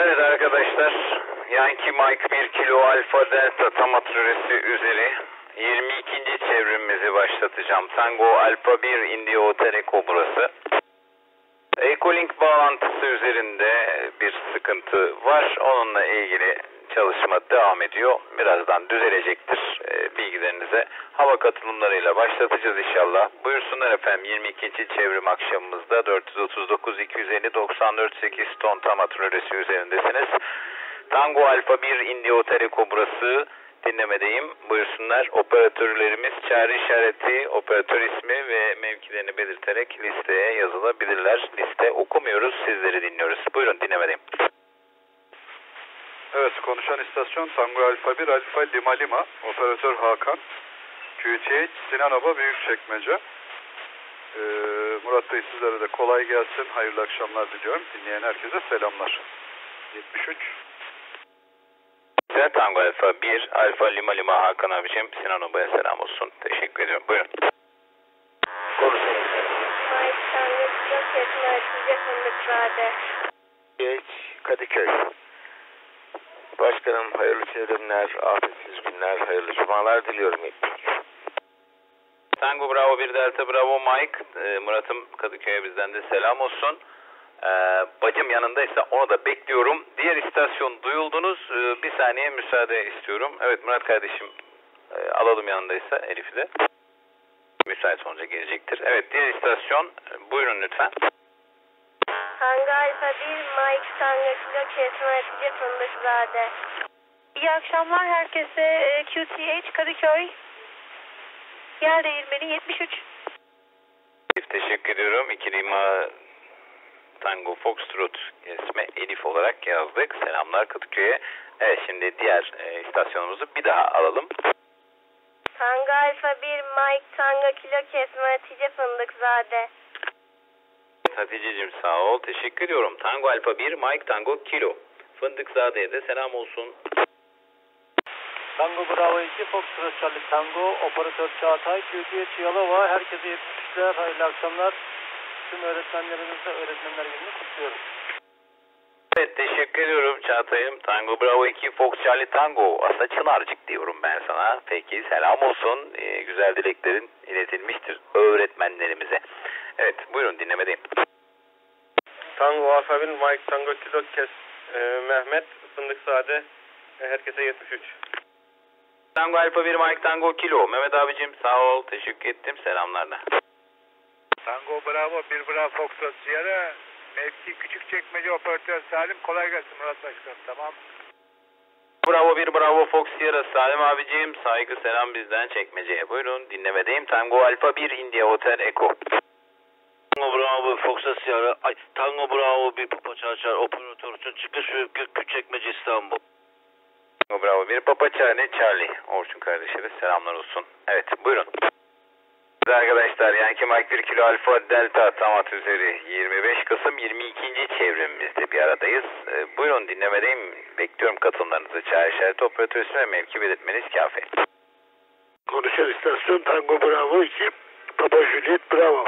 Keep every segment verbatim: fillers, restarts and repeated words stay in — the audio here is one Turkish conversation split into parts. Evet arkadaşlar, Yankee Mike bir kilo Alfa Delta TAMAD süresi üzeri yirmi ikinci çevrimimizi başlatacağım. Tango Alfa bir Indio Tereko burası. EchoLink bağlantısı üzerinde bir sıkıntı var. Onunla ilgili çalışma devam ediyor. Birazdan düzelecektir, bilgilerinize. Hava katılımlarıyla başlatacağız inşallah. Buyursunlar efendim. yirmi ikinci çevrim akşamımızda dört yüz otuz dokuz iki yüz elli doksan dört sekiz ton TAMAD rölesi üzerindesiniz. Tango Alfa bir Indio Tereko burası. Dinlemedeyim. Buyursunlar. Operatörlerimiz çağrı işareti, operatör ismi ve mevkilerini belirterek listeye yazılabilirler. Liste okumuyoruz, sizleri dinliyoruz. Buyurun, dinlemedeyim. Evet, konuşan istasyon Tango Alfa bir Alfa Lima Lima. Operatör Hakan. Q T H Sinanoba Büyükçekmece. Ee, Murat Bey, sizlere de kolay gelsin. Hayırlı akşamlar diliyorum. Dinleyen herkese selamlar. yetmiş üç Tango Alfa bir Alfa Lima Lima Hakan abicim, Sinan Oba'ya selam olsun. Teşekkür ediyorum. Buyurun. Konuşalım. Fındıkzade. Geç Kadıköy. Başkanım, hayırlı çevrimler, afetsiz günler, hayırlı cumalar diliyorum hepinize. Tango Bravo bir Delta Bravo Mike. Ee, Murat'ım, Kadıköy'e bizden de selam olsun. Ee, bacım yanındaysa onu da bekliyorum. Diğer istasyon duyuldunuz. Ee, bir saniye müsaade istiyorum. Evet Murat kardeşim, e, alalım yanındaysa Elif'i de. Müsait olunca gelecektir. Evet, diğer istasyon, buyurun lütfen. Tango Alfa bir Mike Tango Çekmece Fındıkzade. İyi akşamlar herkese. E, Q T H Kadıköy yer değirmeni yetmiş üç. Teşekkür ediyorum. İkilima Tango Foxtrot ismi Elif olarak yazdık. Selamlar Kadıköy'e. Evet, şimdi diğer e, istasyonumuzu bir daha alalım. Tango Alfa bir Mike Tango Kilo Kesme Hatice Fındıkzade. Hatice'cim sağ ol. Teşekkür ediyorum. Tango Alfa bir Mike Tango Kilo Fındıkzade'ye de selam olsun. Tango Bravo iki Foxtrot Charlie Tango Operatör Çağatay Q T'ye Çiyalova. Herkese yetişmişler. Hayırlı akşamlar. Tüm öğretmenlerimizle öğretmenler gününü kutluyoruz. Evet, teşekkür ediyorum Çağatay'ım. Tango Bravo iki Fox Charlie Tango. Aslında Çınarcık diyorum ben sana. Peki, selam olsun. Ee, güzel dileklerin iletilmiştir öğretmenlerimize. Evet, buyurun, dinlemedeyim. Tango Alfa bir Mike Tango Kilo Kes e, Mehmet Fındıkzade. E, herkese yetmiş üç. Tango Alfa bir Mike Tango Kilo. Mehmet abicim sağ ol. Teşekkür ettim. Selamlarla. Tango Bravo bir Bravo Foxtrot Sierra mevki Küçükçekmece operatör Salim, kolay gelsin Murat Başkan. Tamam. Bravo bir Bravo Fox Sierra Salim abicim, saygı selam bizden Çekmece'ye. Buyurun, dinlemedeyim. Tango Alfa bir India Hotel Eko. Tango Bravo Foxtrot Sierra ay Tango Bravo bir Papa Çarçar operatör için çıkış ve Küçükçekmece İstanbul. Tango Bravo bir Papa Çarçar Charlie Orçun kardeşe de selamlar olsun. Evet, buyurun. Arkadaşlar, Yankee Mike bir kilo Alfa Delta TAMAD üzeri yirmi beş Kasım yirmi ikinci çevrimimizde bir aradayız. E, buyurun, dinlemedeyim. Bekliyorum katılımlarınızı. Çağrı işareti operatör ismi ve mevki belirtmeniz kafi. Konuşan istasyon Tango Bravo iki Papa Juliet Bravo.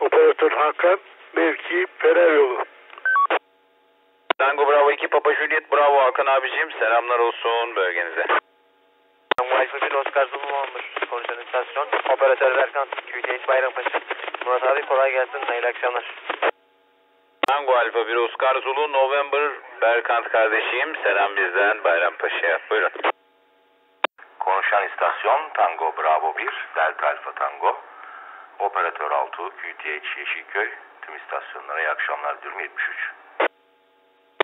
Operatör Hakan, mevki Fener yolu. Tango Bravo iki Papa Juliet Bravo Hakan abicim, selamlar olsun bölgenize. Tango Alfa bir Oscar Zulu olmuş. Konuşan istasyon Operatör Berkan Q T H Bayrampaşa. Murat abi, kolay gelsin, hayırlı akşamlar. Tango Alfa bir Oscar Zulu November Berkant kardeşim, selam bizden Bayrampaşa'ya. Buyurun. Konuşan istasyon Tango Bravo bir Delta Alfa Tango Operatör altı Q T H Yeşilköy. Tüm istasyonlara iyi akşamlar diyorum. yetmiş üç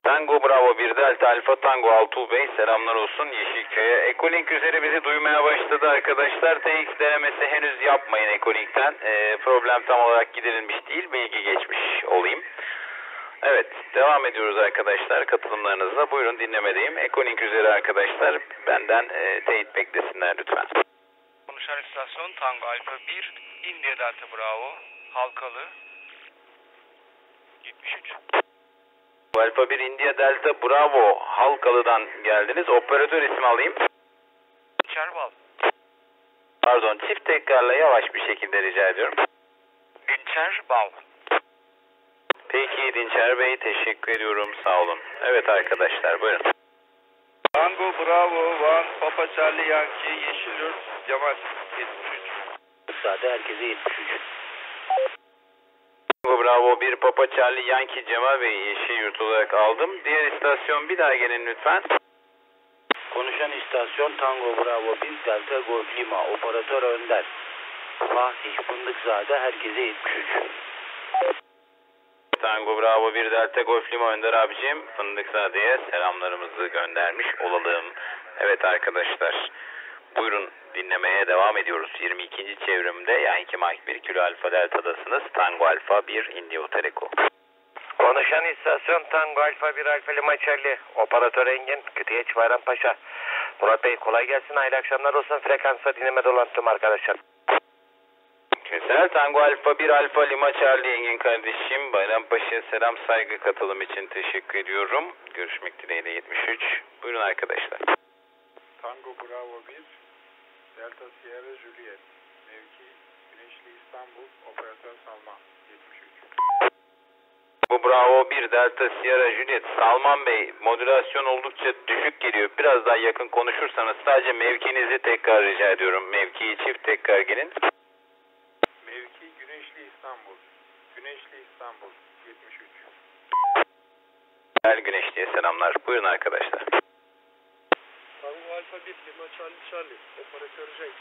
Tango Bravo bir Delta Alfa Tango Altuğ Bey, selamlar olsun Yeşilköy'e. EchoLink üzeri bizi duymaya başladı arkadaşlar. T X denemesi henüz yapmayın EchoLink'ten. E, problem tam olarak giderilmiş değil, bilgi geçmiş olayım. Evet, devam ediyoruz arkadaşlar katılımlarınızla. Buyurun, dinlemedeyim. EchoLink üzeri arkadaşlar, benden e, teyit beklesinler lütfen. Konuşan istasyon Tango Alfa bir India Delta Bravo Halkalı yetmiş üç. Alfa bir India Delta Bravo Halkalı'dan geldiniz. Operatör ismi alayım. Çarbal. Pardon, çift tekrarla yavaş bir şekilde rica ediyorum. Günçer Bal. Peki Dinçer Bey, teşekkür ediyorum, sağ olun. Evet arkadaşlar, buyurun. Tango Bravo One Papa Charlie Yankee Yeşilyurt Cemal yetmiş üç. Fındıkzade herkese yetmiş üç. Tango Bravo bir Papa Charlie Yankee Cemal Bey Yeşilyurt olarak aldım. Diğer istasyon bir daha gelin lütfen. Konuşan istasyon Tango Bravo bir Delta Golf Lima Operatör Önder. Fatih Fındıkzade herkese yetmiş üç. Tango Bravo bir Delta Golf Lima Önder abicim Fındıkzade'ye selamlarımızı göndermiş olalım. Evet arkadaşlar, buyurun dinlemeye devam ediyoruz. yirmi ikinci çevrimde Yankee Mike bir Kilo Alfa Delta'dasınız. Tango Alfa bir Indio Tereko. Konuşan istasyon Tango Alfa bir Alfa Lima Charlie Operatör Engin Kütüyeç Bayrampaşa. Murat Bey kolay gelsin, hayırlı akşamlar olsun. Frekansa dinleme dolandım arkadaşlar. Güzel. Tango Alfa bir Alfa Lima Charlie Engin kardeşim. Bayrampaşa'ya selam, saygı, katılım için teşekkür ediyorum. Görüşmek dileğiyle yetmiş üç. Buyurun arkadaşlar. Tango Bravo bir Delta Sierra Juliet. Mevki Güneşli İstanbul. Operatör Salman. yetmiş üç. Bu Bravo bir Delta Sierra Juliet. Salman Bey, modülasyon oldukça düşük geliyor. Biraz daha yakın konuşursanız, sadece mevkinizi tekrar rica ediyorum. Mevkiyi çift tekrar gelin. Güneşli İstanbul yetmiş üç. Her Güneşli'ye selamlar. Buyurun arkadaşlar. Tango Alfa bir Lima Charlie Charlie Operatör Cenk.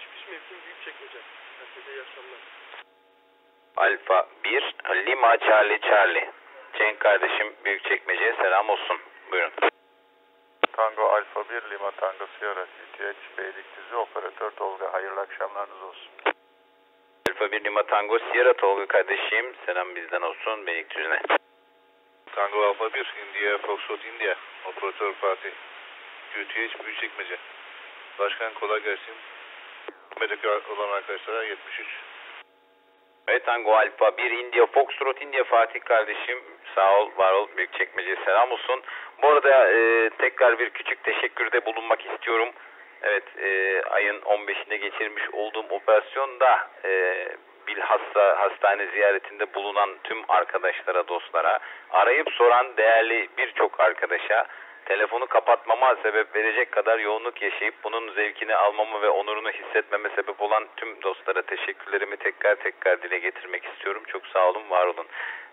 Çıkış mevkim Büyükçekmece. Herkese iyi akşamlar. Alfa bir Lima Charlie Charlie Cenk kardeşim Büyükçekmece'ye selam olsun. Buyurun. Tango Alfa bir Lima Tango Sierra T T H Beylikdüzü Operatör Tolga. Hayırlı akşamlarınız olsun. Alfa bir Lima Tango Sierra Tolga kardeşim. Selam bizden olsun Beylikdüzü'ne. Tango Alfa bir India Foxtrot India Operatör Fatih Q T H Büyükçekmece. Başkan kolay gelsin. Medikal olan arkadaşlara yetmiş üç. Evet Tango Alfa bir India Foxtrot India Fatih kardeşim. Sağ ol, var ol. Büyükçekmece'ye selam olsun. Bu arada e, tekrar bir küçük teşekkürde bulunmak istiyorum. Evet, e, ayın on beşinde geçirmiş olduğum operasyonda e, bilhassa hastane ziyaretinde bulunan tüm arkadaşlara, dostlara, arayıp soran değerli birçok arkadaşa, telefonu kapatmama sebep verecek kadar yoğunluk yaşayıp bunun zevkini almamı ve onurunu hissetmeme sebep olan tüm dostlara teşekkürlerimi tekrar tekrar dile getirmek istiyorum. Çok sağ olun, var olun.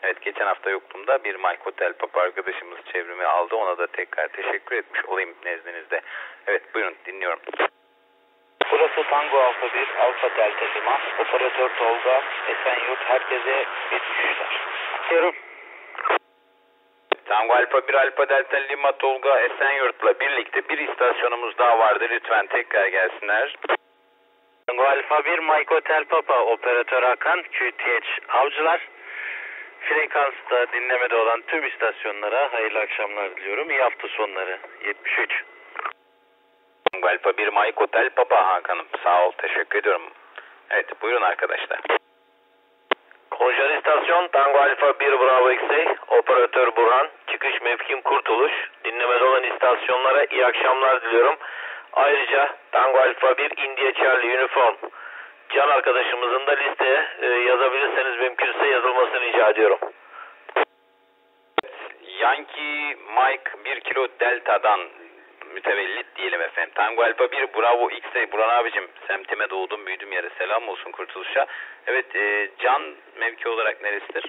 Evet, geçen hafta yokluğumda bir Mike Hotel Papa arkadaşımız çevrimi aldı. Ona da tekrar teşekkür etmiş olayım nezdinizde. Evet, buyurun dinliyorum. Burası Tango Alfa bir Alfa Delta Lima Operatör Tolga Esenyurt herkese yetmişler. Diyorum. Tango Alfa bir Alfa Delta Lima Tolga Esenyurt'la birlikte bir istasyonumuz daha vardı. Lütfen tekrar gelsinler. Tango Alfa bir Mike Hotel Papa Operatör Hakan Q T H Avcılar. Frekansta dinlemede olan tüm istasyonlara hayırlı akşamlar diliyorum. İyi hafta sonları. yetmiş üç. Tango Alfa bir Mike Hotel Papa Hakan'ım. Sağ ol, teşekkür ediyorum. Evet, buyurun arkadaşlar. Konuşan istasyon Tango Alfa bir Bravo X-Ray Operatör Burhan. Çıkış mevkim Kurtuluş. Dinlemede olan istasyonlara iyi akşamlar diliyorum. Ayrıca Tango Alfa bir India Charlie Uniform Can arkadaşımızın da listeye e, yazabilirseniz mümkünse yazılmasını rica ediyorum. Yankee Mike bir Kilo Delta'dan mütevellit diyelim efendim. Tango Alfa bir Bravo X'e Burhan abicim, semtime doğdum büyüdüm yere selam olsun Kurtuluş'a. Evet, e, Can mevki olarak neresidir?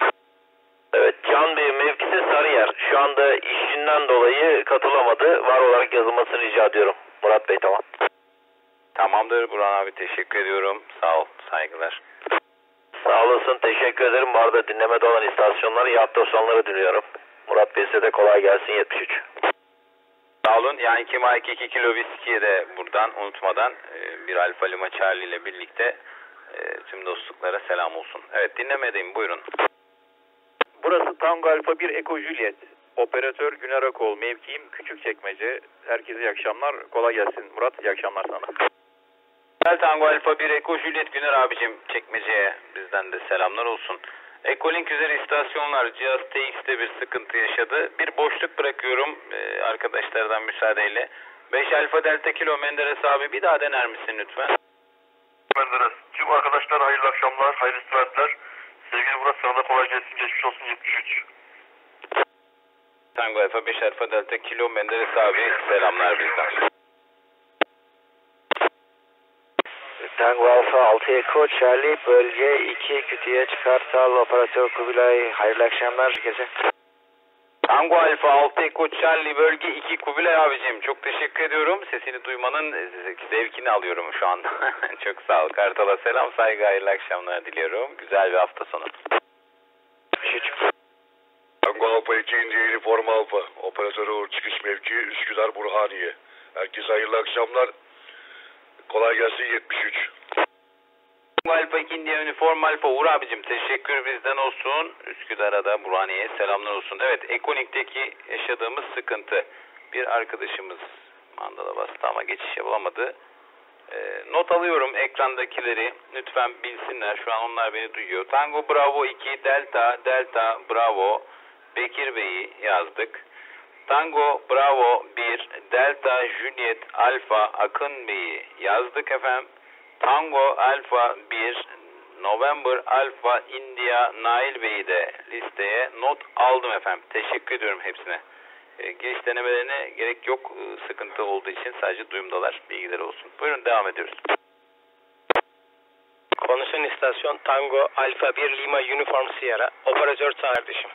Evet, Can Bey mevkisi Sarıyer. Şu anda işinden dolayı katılamadı. Var olarak yazılmasını rica ediyorum. Murat Bey tamam. Tamamdır Burhan abi, teşekkür ediyorum. Sağ ol, saygılar. Sağ olasın, teşekkür ederim. Bu arada dinlemede olan istasyonları iyi hafta sonları diliyorum. Murat Bey size de kolay gelsin yetmiş üç. Sağ olun. Yankee Mike iki Kilo Whiskey'e de buradan unutmadan bir Alfa Lima Charlie ile birlikte tüm dostluklara selam olsun. Evet, dinlemedeyim, buyurun. Burası Tango Alfa bir Eko Juliet. Operatör Güner Akol. Mevkiim Küçükçekmece. Herkese iyi akşamlar. Kolay gelsin Murat. İyi akşamlar sana. Tango Alfa bir Eko Juliet Güner abicim Çekmece'ye bizden de selamlar olsun. EchoLink üzeri istasyonlar cihaz T X'de bir sıkıntı yaşadı. Bir boşluk bırakıyorum ee, arkadaşlardan müsaadeyle. beş Alfa Delta Kilo Menderes abi bir daha dener misin lütfen? Menderes. Tüm arkadaşlar hayırlı akşamlar, hayırlı saatler. Sevgili Sinanoba sırada kolay gelsin, geçmiş olsun yetmiş üç. Tango Alfa beş Alfa Delta Kilo Menderes abi, selamlar bizden. Tango Alfa altı Eko Charlie bölge iki Kütüyeç Kartal Operatör Kubilay, hayırlı akşamlar gece. Tango Alfa altı Eko Charlie bölge iki Kubilay abicim, çok teşekkür ediyorum. Sesini duymanın zevkini alıyorum şu anda. Çok sağ ol. Kartal'a selam, saygı, hayırlı akşamlar diliyorum. Güzel bir hafta sonu. Tango Alfa iki İndiye Uniform Alfa Operatör Uğur, çıkış mevki Üsküdar Burhaniye. Herkese hayırlı akşamlar. Kolay gelsin yetmiş üç. Alfa İndiye Uniform Alfa Uğur abicim, teşekkür bizden olsun. Üsküdar'a da Burhaniye'ye selamlar olsun. Evet, EchoLink'teki yaşadığımız sıkıntı. Bir arkadaşımız mandala bastı ama geçiş yapamadı. E, not alıyorum ekrandakileri. Lütfen bilsinler, şu an onlar beni duyuyor. Tango Bravo iki Delta Delta Bravo Bekir Bey'i yazdık. Tango Bravo bir Delta Juliet Alfa Akın Bey'i yazdık efendim. Tango Alfa bir November Alfa India Nail Bey'i de listeye not aldım efendim. Teşekkür ediyorum hepsine. E, giriş denemelerine gerek yok, e, sıkıntı olduğu için sadece duyumdalar. Bilgileri olsun. Buyurun devam ediyoruz. Konuşan istasyon Tango Alfa bir Lima Uniform Sierra. Operatör kardeşim.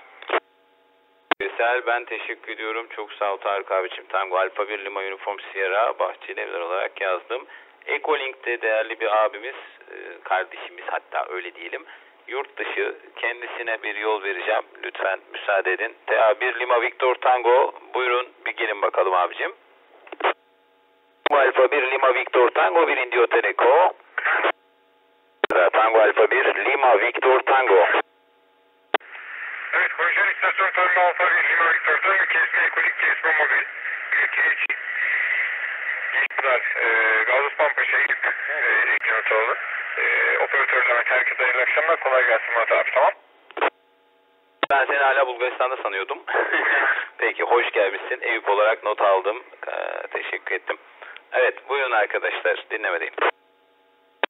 Güzel, ben teşekkür ediyorum. Çok sağ ol Tarık abicim. Tango Alfa bir Lima Uniform Sierra Bahçelievler olarak yazdım. EchoLink'te değerli bir abimiz, kardeşimiz hatta öyle diyelim. Yurt dışı, kendisine bir yol vereceğim. Lütfen müsaade edin. T A bir Lima Victor Tango, buyurun bir gelin bakalım abicim. Alfa bir Lima Victor Tango bir Indio Teleko. Tango Alfa bir Lima Victor Tango. Evet, konuşan istasyon Tango Alfa bir Lima Victor Tango, kesme EchoLink, kesme mobil. Ülkeç. Geçtiler. Ee, Gazospanpaşa gidip elektriği otalı. Ee, operatörlerine herkese hayırlı akşamlar. Kolay gelsin Murat abi, tamam. Ben seni hala Bulgaristan'da sanıyordum. Peki, hoş gelmişsin. Eyüp olarak not aldım. Ee, teşekkür ettim. Evet, buyurun arkadaşlar. Dinlemedeyim.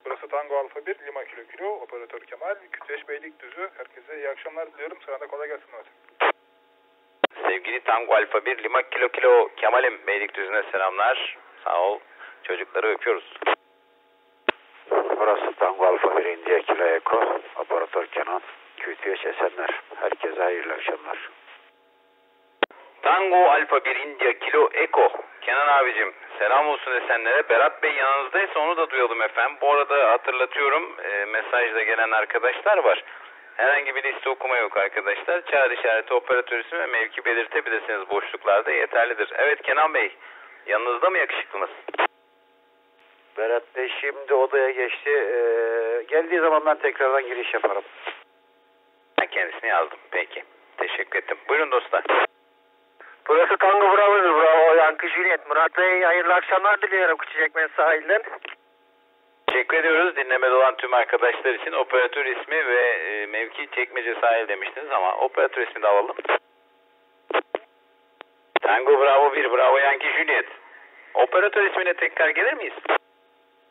Burası Tango Alfa bir, Lima Kilo Kilo. Operatör Kemal, Kütüyeş Beylikdüzü. Herkese iyi akşamlar diliyorum. Sana da kolay gelsin Murat. Sevgili Tango Alfa bir, Lima Kilo Kilo Kemal'im, Beylikdüzü'ne selamlar. Sağ ol. Çocukları öpüyoruz. Burası Tango Alfa bir India Kilo Eko. Laboratuvar Kenan. Kütüyeç Esenler. Herkese hayırlı akşamlar. Tango Alfa bir India Kilo Eko. Kenan abicim selam olsun Esenler'e. Berat Bey yanınızdaysa onu da duyalım efendim. Bu arada hatırlatıyorum, e, mesajla gelen arkadaşlar var. Herhangi bir liste okuma yok arkadaşlar. Çağrı işareti operatör ismi ve mevki belirtebilirsiniz boşluklarda, yeterlidir. Evet Kenan Bey. Yanınızda mı yakışıklınız? Berat Bey şimdi odaya geçti. Ee, geldiği zaman ben tekrardan giriş yaparım. Ben kendisini yazdım. Peki. Teşekkür ettim. Buyurun dostlar. Burası Tango Bravo. Bravo Yankı Juliet. Murat Bey hayırlı akşamlar diliyorum Küçükçekmece sahilden. Teşekkür ediyoruz. Dinlemede olan tüm arkadaşlar için operatör ismi ve mevki Çekmece sahil demiştiniz ama operatör ismi de alalım. Tango Bravo bir Bravo Yankee Juliet. Operatör ismine tekrar gelir miyiz?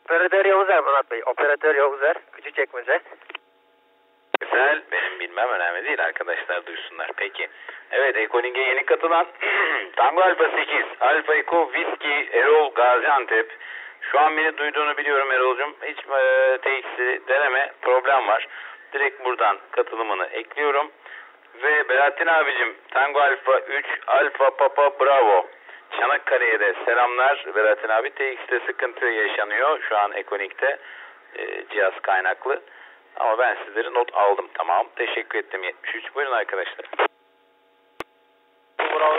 Operatör Yavuzer Murat Bey. Operatör Yavuzer. Küçükçekmece. Güzel. Benim bilmem önemli değil. Arkadaşlar duysunlar. Peki. Evet. EchoLink'e yeni katılan Tango Alfa sekiz. Alfa Eko Whiskey Erol Gaziantep. Şu an beni duyduğunu biliyorum Erol'cum. Hiç e, tesisi deneme. Problem var. Direkt buradan katılımını ekliyorum. Ve Belahattin abicim Tango Alfa üç Alfa Papa Bravo Çanakkale'ye de selamlar. Belahattin abi T X'de sıkıntı yaşanıyor şu an EchoLink'te, e, cihaz kaynaklı ama ben sizleri not aldım, tamam, teşekkür ettim. Yetmiş üç buyurun arkadaşlar. Bravo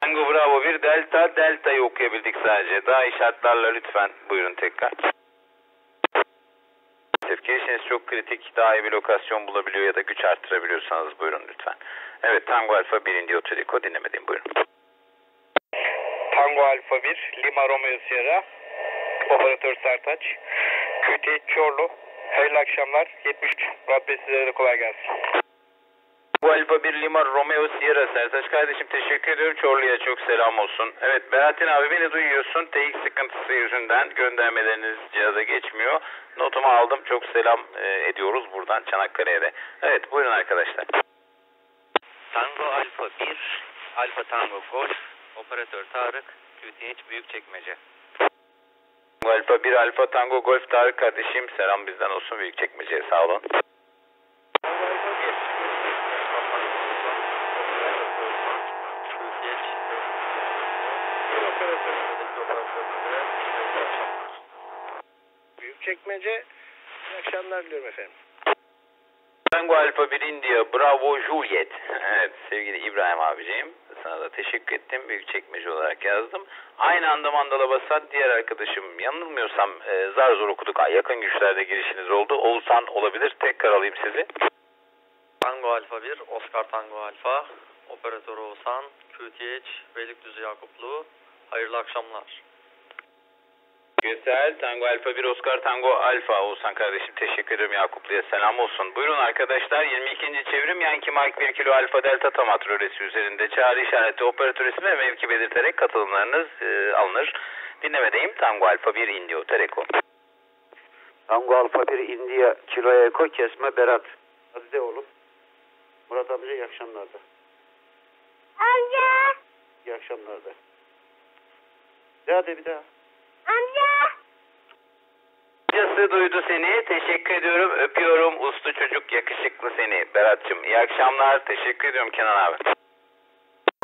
Tango Bravo bir Delta Delta'yı okuyabildik sadece, daha işaretlerle lütfen buyurun tekrar. Gelişiniz çok kritik. Daha iyi bir lokasyon bulabiliyor ya da güç arttırabiliyorsanız buyurun lütfen. Evet Tango Alfa bir Indio Teliko dinlemediğim, buyurun. Tango Alfa bir Lima Romeo Sierra Operatör Sertaç Kütüyeç Çorlu. Hayırlı akşamlar. yetmiş üç Rabbim sizlere kolay gelsin. Tango Alfa bir Lima Romeo Sierra Sertaç kardeşim teşekkür ediyorum. Çorlu'ya çok selam olsun. Evet Berattin abi beni duyuyorsun. T X sıkıntısı yüzünden göndermeleriniz cihaza geçmiyor. Notumu aldım. Çok selam e, ediyoruz buradan Çanakkale'ye de. Evet buyurun arkadaşlar. Tango Alfa bir Alfa Tango Golf Operatör Tarık Q T H Büyükçekmece. Alfa bir Alfa Tango Golf Tarık kardeşim selam bizden olsun Büyükçekmece'ye sağ olun. Çekmece. İyi akşamlar diliyorum efendim. Tango Alfa bir India Bravo Juliet. Evet sevgili İbrahim abiciğim sana da teşekkür ettim. Büyükçekmece olarak yazdım. Aynı anda mandala basan diğer arkadaşım yanılmıyorsam e, zar zor okuduk. Yakın güçlerde girişiniz oldu. Oğuzhan olabilir. Tekrar alayım sizi. Tango Alfa bir Oscar Tango Alfa Operatör Oğuzhan Q T H Beylikdüzü Yakuplu. Hayırlı akşamlar. Güzel. Tango Alfa bir Oscar Tango Alfa Oğuzhan kardeşim teşekkür ederim Yakuplu'ya selam olsun. Buyurun arkadaşlar yirmi ikinci çevrim Yankee Mike bir kilo Alfa Delta Tamat rölesi üzerinde çağrı işareti operatör ismi ve mevki belirterek katılımlarınız e, alınır. Dinlemedeyim Tango Alfa bir Indio Tereko. Tango Alfa bir India kiloya eko kesme Berat. Hazide oğlum. Murat amca iyi akşamlarda. Amca. İyi akşamlarda. Ya de bir daha. Amca. Amcası duydu seni. Teşekkür ediyorum. Öpüyorum. Uslu çocuk yakışıklı seni. Berat'cığım iyi akşamlar. Teşekkür ediyorum Kenan abi.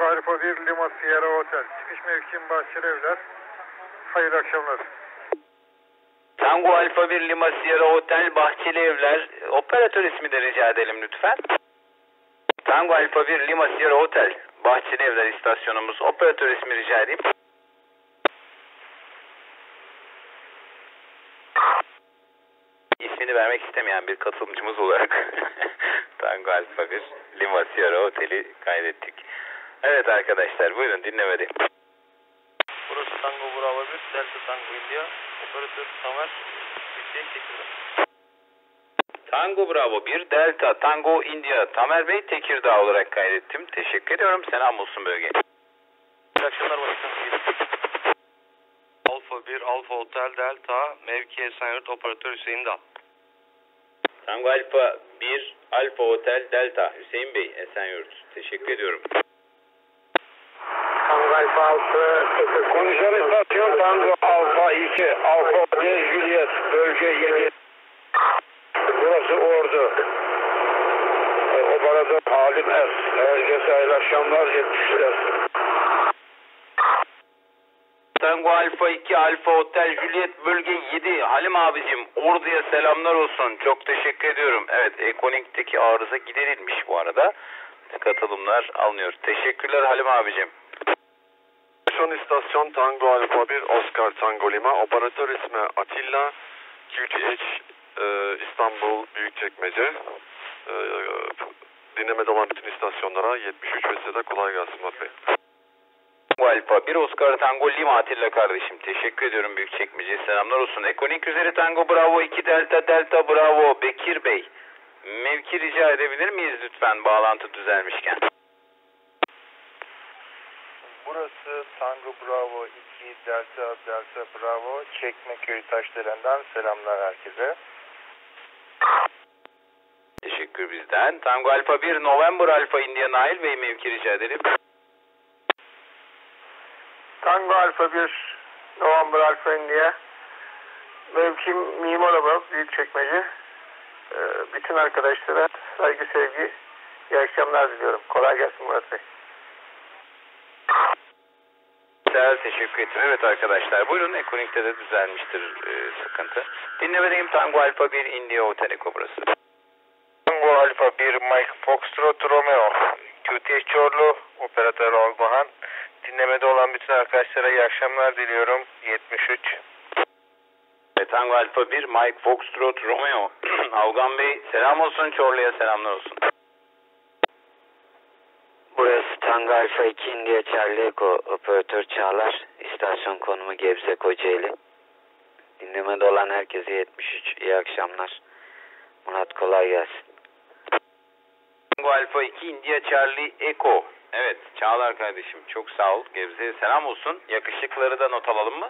Alfa bir Lima Sierra Otel. Çıkış mevkim Bahçelievler. Hayırlı akşamlar. Tango Alfa bir Lima Sierra Otel Bahçelievler. Operatör ismi de rica edelim lütfen. Tango Alfa bir Lima Sierra Otel Bahçelievler istasyonumuz. Operatör ismi rica edeyim. Vermek istemeyen bir katılımcımız olarak Tango Alfa bir Lima Sierra Oteli kaydettik. Evet arkadaşlar buyurun dinlemedi. Burası Tango Bravo bir Delta Tango India Operatör Tamer Tekirdağ. Tango Bravo bir Delta Tango India Tamer Bey Tekirdağ olarak kaydettim. Teşekkür ediyorum. Selam olsun bölgeye. İyi akşamlar başkanım. Alfa bir Alfa Otel Delta mevki Esenyurt Operatör Hüseyin Dal. Tango Alfa bir Alfa Otel Delta Hüseyin Bey Esenyurt. Teşekkür ediyorum. Tango Alfa altı konuşan istasyon Tango Alfa iki Alfa Otel Juliet bölge yedi. Burası Ordu. E, Operatör Halim Es. Herkese hayırlı akşamlar yetmişler. Tango Alfa iki Alfa Otel Juliet bölge yedi Halim abicim Ordu'ya selamlar olsun çok teşekkür ediyorum. Evet EchoLink'teki arıza giderilmiş bu arada katılımlar alınıyor. Teşekkürler Halim abicim. Son istasyon Tango Alfa bir Oscar Tango Lima operatör ismi Atilla Q T H e, İstanbul Büyükçekmece e, dinlemede olan bütün istasyonlara yetmiş üç vesile kolay gelsin Murat Bey. Alfa bir Oscar Tango Lima Atilla kardeşim. Teşekkür ediyorum Büyükçekmece. Selamlar olsun. EchoLink üzeri Tango Bravo iki Delta Delta Bravo Bekir Bey. Mevki rica edebilir miyiz lütfen bağlantı düzelmişken? Burası Tango Bravo iki Delta Delta Bravo Çekmeköy Taşdelen'den selamlar herkese. Teşekkür bizden. Tango Alfa bir November Alfa India Nail Bey mevki rica edelim. Tango Alfa bir November Alfa India mevkim Mimolaba Büyükçekmece ee, bütün arkadaşlara saygı sevgi iyi akşamlar diliyorum. Kolay gelsin Murat Bey. Teşekkür ederim. Evet arkadaşlar buyurun EchoLink'te de düzelmiştir e, sıkıntı. Dinlemedeyim Tango Alfa bir India Otel Eko burası. Tango Alfa bir Mike Foxtrot Romeo Q T S Çorlu Operatör Orhan. Dinlemede olan bütün arkadaşlara iyi akşamlar diliyorum. yetmiş üç. Tango Alfa bir Mike Foxtrot Romeo. Avgan Bey selam olsun. Çorlu'ya selamlar olsun. Burası Tango Alfa iki India Charlie Eko. Operatör Çağlar. İstasyon konumu Gebze Kocaeli. Dinlemede olan herkese yetmiş üç. İyi akşamlar. Murat kolay gelsin. Alfa iki India Charlie Eko. Evet Çağlar kardeşim çok sağ ol. Gebze'ye selam olsun. Yakışıkları da not alalım mı?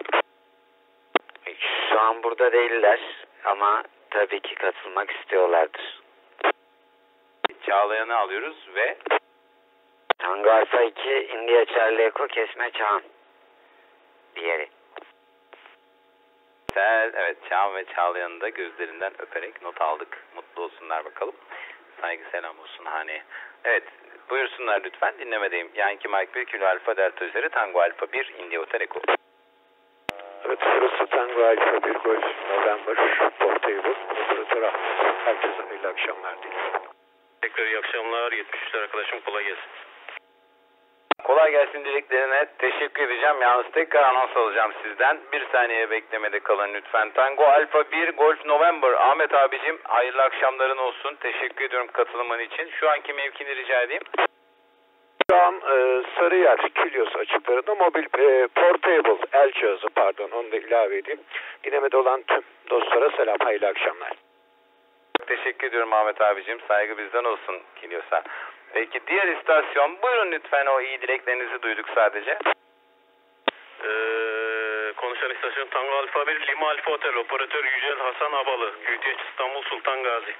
Şu an burada değiller ama tabii ki katılmak istiyorlardır. Çağlayan'ı ne alıyoruz ve? Tango Alfa iki India Charlie Eko kesme Çağan. Diğeri. Güzel. Evet Çağan ve Çağlayan'ı da gözlerinden öperek not aldık. Mutlu olsunlar bakalım. Saygı selam olsun hani. Evet buyursunlar lütfen dinlemedeyim. Yankee Mike bir Kilo Alfa Delta üzeri Tango Alfa bir India Oteleko. Evet burası Tango Alfa bir Golf November Portable Operatör Ahmet. Herkese hayırlı akşamlar diliyorum. Tekrar iyi akşamlar. yetmiş üçler arkadaşım kolay gelsin. Kolay gelsin dileklerine teşekkür edeceğim. Yalnız tekrar anons alacağım sizden. Bir saniye beklemede kalın lütfen. Tango Alfa bir Golf November. Ahmet abicim hayırlı akşamların olsun. Teşekkür ediyorum katılımın için. Şu anki mevkini rica edeyim. Şu an e, Sarıyer Külyos açıklarında mobil e, portable el cihazı pardon onu da ilave edeyim. Dinemede olan tüm dostlara selam hayırlı akşamlar. Teşekkür ediyorum Ahmet abicim. Saygı bizden olsun Külyos'a. Peki diğer istasyon buyurun lütfen o iyi dileklerinizi duyduk sadece. Ee, konuşan istasyon Tango Alfa bir Lima Alfa Otel operatör Yücel Hasan Abalı Q T H İstanbul Sultan Gazi.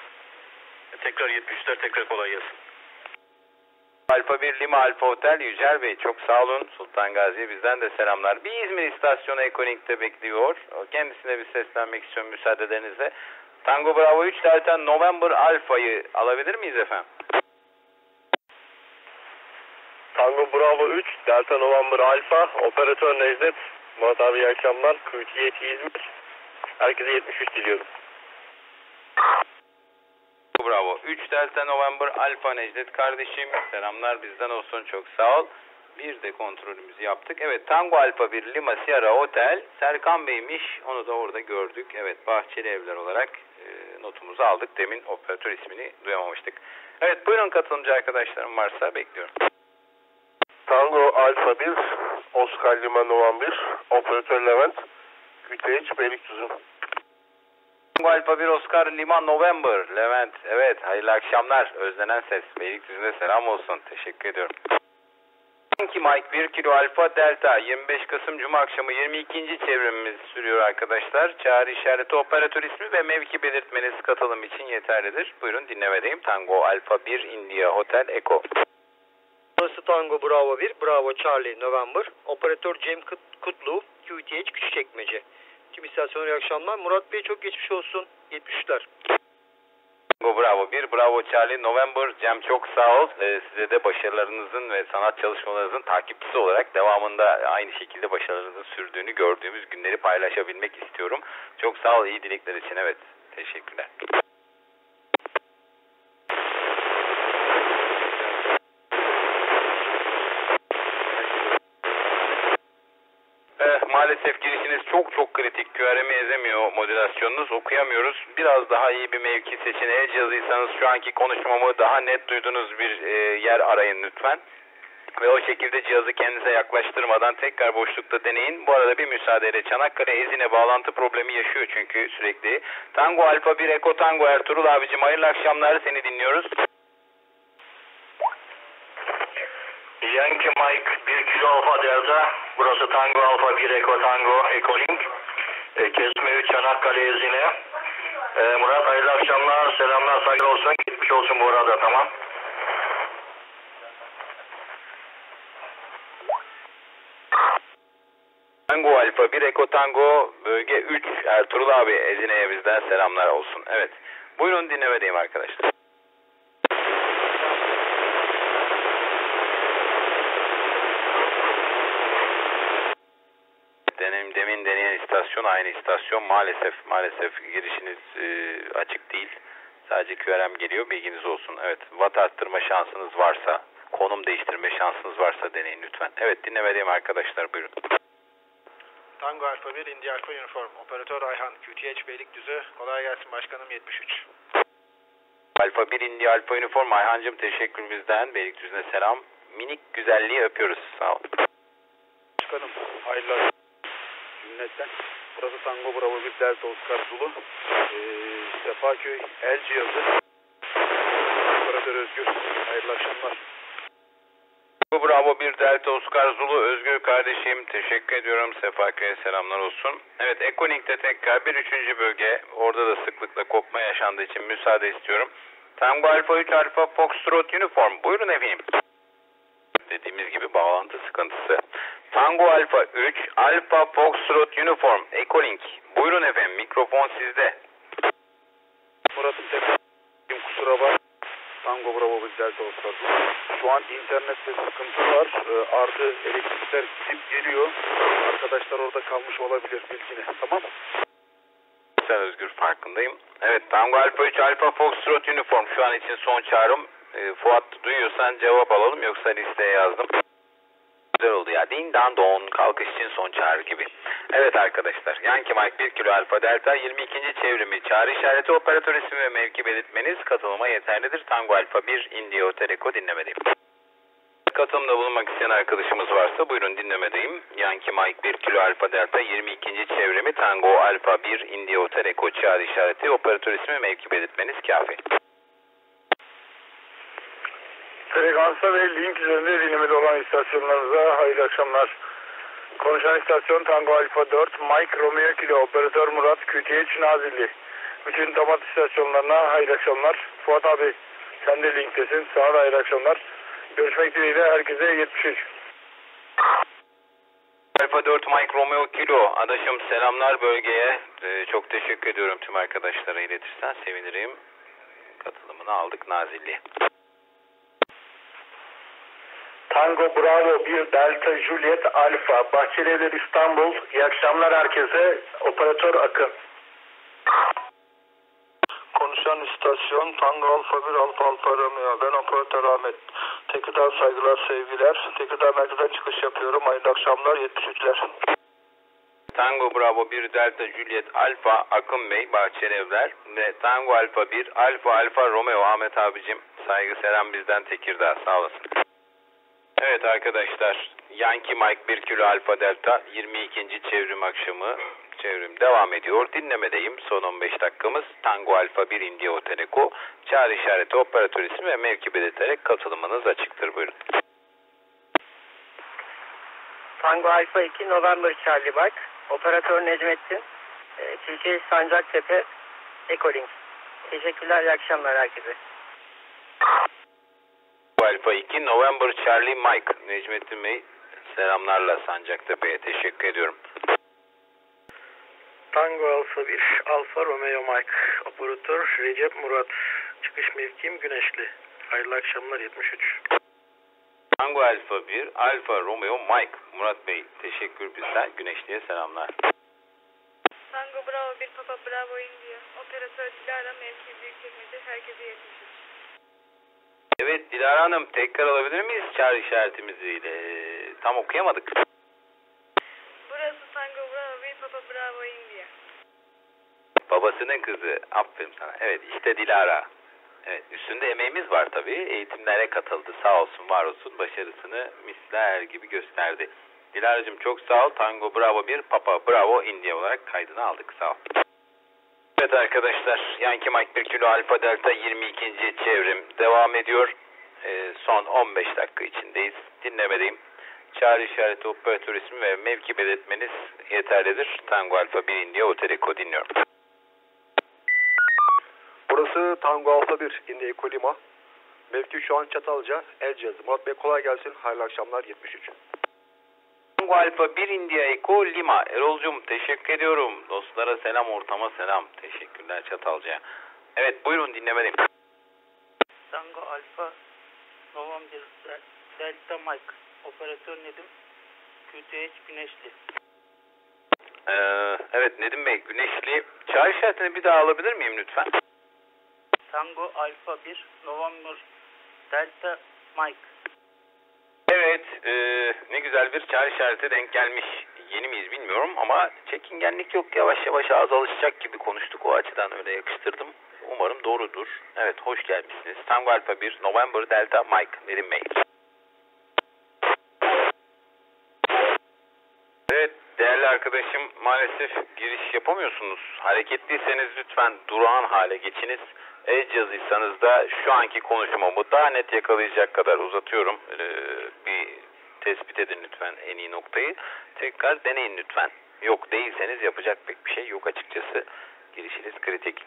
Tekrar yetmiş üçler tekrar kolay gelsin. Alfa bir Lima Alfa Otel Yücel Bey çok sağ olun Sultan Gazi'ye bizden de selamlar. Bir İzmir istasyonu EchoLink'te bekliyor. Kendisine bir seslenmek istiyorum müsaadelerinizle. Tango Bravo üç Delta November Alfa'yı alabilir miyiz efendim? Tango Bravo üç, Delta November Alfa, Operatör Necdet, Murat abi iyi akşamlar, Q T H İzmir, herkese yetmiş üç diliyorum. Bravo üç, Delta November Alfa Necdet kardeşim, selamlar bizden olsun çok sağ ol. Bir de kontrolümüzü yaptık. Evet Tango Alfa bir Lima Sierra Otel, Serkan Bey'miş, onu da orada gördük. Evet Bahçelievler olarak e, notumuzu aldık, demin operatör ismini duyamamıştık. Evet buyurun katılımcı arkadaşlarım varsa bekliyorum. Tango Alfa bir, Oscar Lima November bir, Operatör Levent, Q T H Beylikdüzü. Tango Alfa bir, Oscar Lima November, Levent, evet hayırlı akşamlar, özlenen ses, Beylikdüzü'ne selam olsun, teşekkür ediyorum. Yankee Mike bir Kilo Alfa Delta, yirmi beş Kasım Cuma akşamı yirmi ikinci çevrimimiz sürüyor arkadaşlar. Çağrı işareti operatör ismi ve mevki belirtmeniz katılım için yeterlidir. Buyurun dinlemedeyim, Tango Alfa bir, India Hotel Eko. Burası Tango Bravo bir, Bravo Charlie November, Operatör Cem Kutlu, Q T H Küçükçekmece. Tüm istasyonlar iyi akşamlar. Murat Bey çok geçmiş olsun. yetmiş üçler. Tango Bravo bir, Bravo Charlie November, Cem çok sağ ol. Ee, size de başarılarınızın ve sanat çalışmalarınızın takipçisi olarak devamında aynı şekilde başarılarınızın sürdüğünü gördüğümüz günleri paylaşabilmek istiyorum. Çok sağ ol iyi dilekler için evet. Teşekkürler. Maalesef girişiniz çok çok kritik. Q R M'i ezemiyor modülasyonunuz. Okuyamıyoruz. Biraz daha iyi bir mevki seçin. El cihazıysanız şu anki konuşmamı daha net duyduğunuz bir e, yer arayın lütfen. Ve o şekilde cihazı kendinize yaklaştırmadan tekrar boşlukta deneyin. Bu arada bir müsaadeyle Çanakkale ezine bağlantı problemi yaşıyor çünkü sürekli. Tango Alfa bir Eko Tango Ertuğrul abicim hayırlı akşamlar seni dinliyoruz. Yankee Mike bir Kilo Alfa Delta. Burası Tango Alfa bir Eko Tango EchoLink. E, kesme üç Çanakkale ezine. E, Murat hayırlı akşamlar. Selamlar saygı olsun. Gitmiş olsun bu arada tamam. Tango Alfa bir Eko Tango bölge üç Ertuğrul abi ezineye bizden selamlar olsun. Evet. Buyurun dinlemedeyim arkadaşlar. Demin deneyen istasyon aynı istasyon maalesef maalesef girişiniz e, açık değil. Sadece Q R M geliyor bilginiz olsun. Evet watt arttırma şansınız varsa konum değiştirme şansınız varsa deneyin lütfen. Evet dinlemedeyim arkadaşlar buyurun. Tango Alfa bir India Alfa Uniform Operatör Ayhan Q T H Beylikdüzü kolay gelsin başkanım yetmiş üç. Alfa bir India Alfa Uniform Ayhan'cığım teşekkür bizden Beylikdüzü'ne selam. Minik güzelliği öpüyoruz sağ olun. Başkanım hayırlı olsun. Cümletten. Burası Tango Bravo bir Delta Oscar Zulu. Ee, Sefaköy El Cihazı. Radar Özgür. Hayırlı akşamlar. Bravo bir Delta Oscar Zulu Özgür kardeşim. Teşekkür ediyorum. Sefaköy'e selamlar olsun. Evet, EchoLink'te tekrar bir üçüncü bölge. Orada da sıklıkla kopma yaşandığı için müsaade istiyorum. Tango Alfa üç Alfa Foxtrot Uniform. Buyurun efendim. Dediğimiz gibi bağlantı sıkıntısı. Tango Alfa üç Alfa Foxtrot Uniform. EchoLink. Buyurun efendim. Mikrofon sizde. Murat'ın tekrar kusura bakmayın. Tango Bravo bir Delta Oscar Zulu. Şu an internette sıkıntı var. E, artı elektrikler gidip geliyor. Arkadaşlar orada kalmış olabilir bilgine. Tamam mı? Sen Özgür farkındayım. Evet, Tango Alfa üç Alfa Foxtrot Uniform. Şu an için son çağrım. E, Fuat duyuyorsan cevap alalım. Yoksa listeye yazdım. Güzel oldu ya. Din dan don. Kalkış için son çağrı gibi. Evet arkadaşlar. Yankee Mike bir Kilo Alfa Delta yirmi ikinci çevrimi. Çağrı işareti operatör ismi ve mevki belirtmeniz katılıma yeterlidir. Tango Alfa bir Indio Tereko dinlemedeyim. Katılımda bulunmak isteyen arkadaşımız varsa buyurun dinlemedeyim. Yankee Mike bir Kilo Alfa Delta yirmi ikinci çevrimi Tango Alfa bir Indio Tereko çağrı işareti operatör ismi ve mevki belirtmeniz kafi. Frekansa ve link üzerinde dinlemede olan istasyonlarınıza hayırlı akşamlar. Konuşan istasyon Tango Alfa dört, Mike Romeo Kilo, Operatör Murat, Q T H Nazilli. Bütün TAMAD istasyonlarına hayırlı akşamlar. Fuat abi sen de linktesin. Sana da hayırlı akşamlar. Görüşmek dileğiyle herkese yetmiş üç. Alfa dört Mike Romeo Kilo. Adaşım selamlar bölgeye. Ee, çok teşekkür ediyorum, tüm arkadaşlara iletirsen sevinirim. Katılımını aldık Nazilli. Tango Bravo bir Delta Juliet Alfa Bahçelievler İstanbul. İyi akşamlar herkese. Operatör Akın. Konuşan istasyon Tango Alfa bir Alfa Alfa Romeo. Ben operatör Ahmet. Tekirdağ saygılar sevgiler. Tekirdağ merkezden çıkış yapıyorum. Hayırlı akşamlar yetmiş üçler. Tango Bravo bir Delta Juliet Alfa Akın Bey Bahçelievler ve Tango Alfa bir Alfa Alfa Romeo Ahmet abicim. Saygı selam bizden Tekirdağ. Sağ olasın. Evet arkadaşlar, Yankee Mike bir Kilo Alfa Delta yirmi ikinci çevrim akşamı çevrim devam ediyor. Dinlemedeyim. Son on beş dakikamız. Tango Alfa bir Indio Tereko çağrı işareti operatör ismi ve mevki belirterek katılımınız açıktır. Buyurun. Tango Alfa iki November Charlie Bak. Operatör Necmettin. E, Türkiye Sancaktepe EchoLink. Teşekkürler. İyi akşamlar herkese. Alfa iki November Charlie Mike Necmettin Bey selamlarla Sancaktepe'ye teşekkür ediyorum. Tango Alfa bir Alfa Romeo Mike operatör Recep Murat çıkış mevkim Güneşli. Hayırlı akşamlar yetmiş üç. Tango Alfa bir Alfa Romeo Mike Murat Bey teşekkür bizden Güneşli'ye selamlar. Tango Bravo bir Papa Bravo India operatör Dilara mevki Büyükçekmece herkese yetmiş üç. Evet Dilara Hanım tekrar alabilir miyiz çağrı işaretimiziyle? Tam okuyamadık. Burası Tango Bravo bir Papa Bravo India. Babasının kızı. Aferin sana. Evet işte Dilara. Evet üstünde emeğimiz var tabii. Eğitimlere katıldı. Sağ olsun var olsun. Başarısını misler gibi gösterdi. Dilara'cığım çok sağ ol. Tango Bravo bir Papa Bravo India olarak kaydını aldık. Sağ ol. Evet arkadaşlar, Yankee Mike bir Kilo Alfa Delta yirmi ikinci çevrim devam ediyor. Ee, son on beş dakika içindeyiz. Dinlemedeyim. Çağrı işareti operatör ismi ve mevki belirtmeniz yeterlidir. Tango Alfa bir India Oteleko dinliyorum. Burası Tango Alfa bir India Eko Lima. Mevki şu an Çatalca, Elcez. Murat Bey kolay gelsin. Hayırlı akşamlar yetmiş üç. Tango Alfa bir India Eko Lima. Erol'cum teşekkür ediyorum. Dostlara selam, ortama selam. Teşekkürler Çatalca'ya. Evet buyurun dinlemeliyim. Tango Alfa November Delta Mike. Operatör Nedim. Q T H Güneşli. Ee, evet Nedim Bey Güneşli. Çağrı işaretini bir daha alabilir miyim lütfen? Tango Alfa bir November Delta Mike. Evet, e, ne güzel bir çağrı işareti denk gelmiş. Yeni miyiz bilmiyorum ama çekingenlik yok. Yavaş yavaş az alışacak gibi konuştuk. O açıdan öyle yakıştırdım. Umarım doğrudur. Evet, hoş gelmişsiniz. Tango Alfa bir, November Delta Mike, Nedim Bey. Evet, değerli Değerli arkadaşım, maalesef giriş yapamıyorsunuz. Hareketliyseniz lütfen durağan hale geçiniz. El cihazıysanız da şu anki konuşmamı daha net yakalayacak kadar uzatıyorum. Ee, bir tespit edin lütfen en iyi noktayı. Tekrar deneyin lütfen. Yok değilseniz yapacak pek bir şey yok açıkçası. Girişiniz kritik.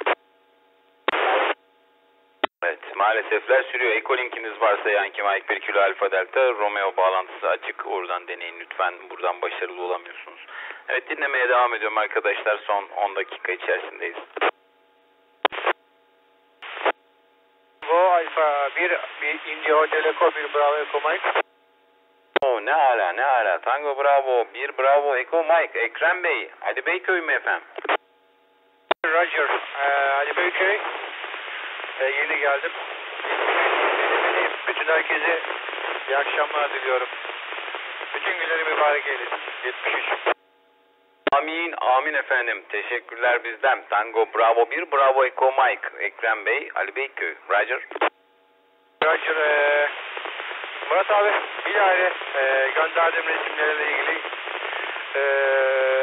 Evet, maalesefler sürüyor. EchoLink'iniz varsa Yankee Mike bir kilo Alfa Delta Romeo bağlantısı açık. Oradan deneyin lütfen. Buradan başarılı olamıyorsunuz. Evet, dinlemeye devam ediyorum arkadaşlar. Son on dakika içerisindeyiz. Bu Alfa bir, bir Indio Deleko bir Bravo Echo Mike. Oh, ne ara ne ara. Tango Bravo bir Bravo Echo Mike. Ekrem Bey, Alibeyköy mü efendim? Roger, ee, Alibeyköy. E, yeni geldim. Bütün herkese iyi akşamlar diliyorum. Bütün günleri mübarek eylesin. yetmiş üç. Amin, amin efendim. Teşekkürler bizden. Tango Bravo bir, Bravo Echo Mike. Ekrem Bey, Alibeyköy. Roger. Roger. E, Murat abi, bir aile e, gönderdiğim resimlerle ilgili e,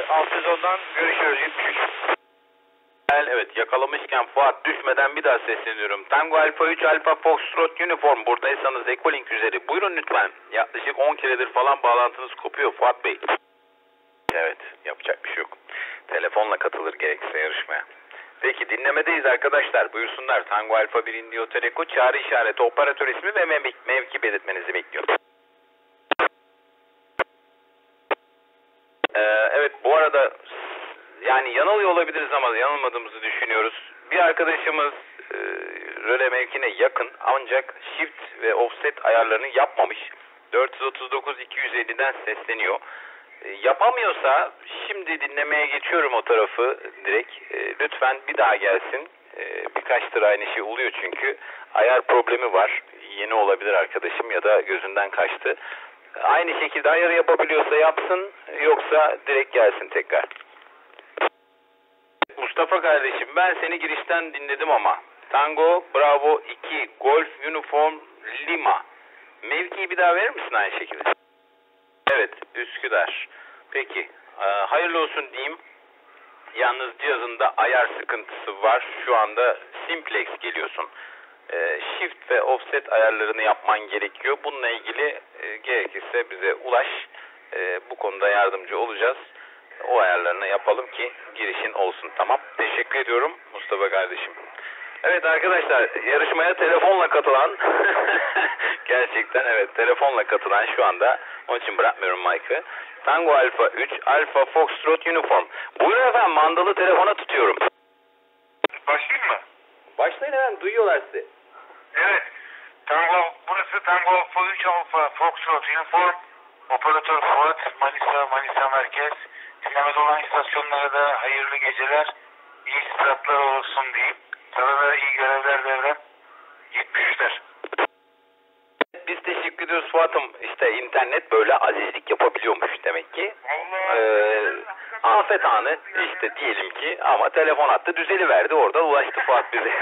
altı yüz ondan görüşürüz. yetmiş üç. Evet, yakalamışken Fuat düşmeden bir daha sesleniyorum. Tango Alfa üç Alfa Foxtrot Uniform, buradaysanız EchoLink üzeri buyurun lütfen. Yaklaşık on keredir falan bağlantınız kopuyor Fuat Bey. Evet, yapacak bir şey yok. Telefonla katılır gerekirse yarışmaya. Peki, dinlemedeyiz arkadaşlar, buyursunlar. Tango Alfa bir Indio Teleko, çağrı işareti, operatör ismi ve mev mevki belirtmenizi bekliyorum. Ee, evet, bu arada yani yanılıyor olabiliriz ama yanılmadığımızı düşünüyoruz. Bir arkadaşımız e, röle mevkine yakın ancak shift ve offset ayarlarını yapmamış. dört otuz dokuz iki yüz elliden sesleniyor. E, yapamıyorsa şimdi dinlemeye geçiyorum o tarafı direkt. E, lütfen bir daha gelsin. E, birkaç tır aynı şey oluyor çünkü. Ayar problemi var. Yeni olabilir arkadaşım ya da gözünden kaçtı. Aynı şekilde ayarı yapabiliyorsa yapsın, yoksa direkt gelsin tekrar. Mustafa kardeşim, ben seni girişten dinledim ama Tango Bravo iki Golf Uniform Lima mevkiyi bir daha verir misin aynı şekilde? Evet, Üsküdar. Peki, ee, hayırlı olsun diyeyim. Yalnız cihazında ayar sıkıntısı var. Şu anda simplex geliyorsun. Ee, shift ve offset ayarlarını yapman gerekiyor. Bununla ilgili e, gerekirse bize ulaş. E, bu konuda yardımcı olacağız. O ayarlarını yapalım ki girişin olsun. Tamam. Teşekkür ediyorum Mustafa kardeşim. Evet arkadaşlar, yarışmaya telefonla katılan gerçekten evet telefonla katılan şu anda. Onun için bırakmıyorum Mike'ı. Tango Alfa üç Alfa Foxtrot Uniform. Buyurun efendim, mandalı telefona tutuyorum. Başlayayım mı? Başlayın efendim, duyuyorlar sizi. Evet. Tango, burası Tango Alfa üç Alfa Foxtrot Uniform. Operatör Fuat, Manisa, Manisa Merkez. Dinlemede olan istasyonlara da hayırlı geceler, iyi istirahatlar olsun diyeyim. Sana da iyi görevler devren. yetmiş üçler. Biz teşekkür ediyoruz Fuat'ım. İşte internet böyle azizlik yapabiliyormuş demek ki. Ee, afet anı işte diyelim ki, ama telefon attı düzeliverdi, orada ulaştı Fuat bize.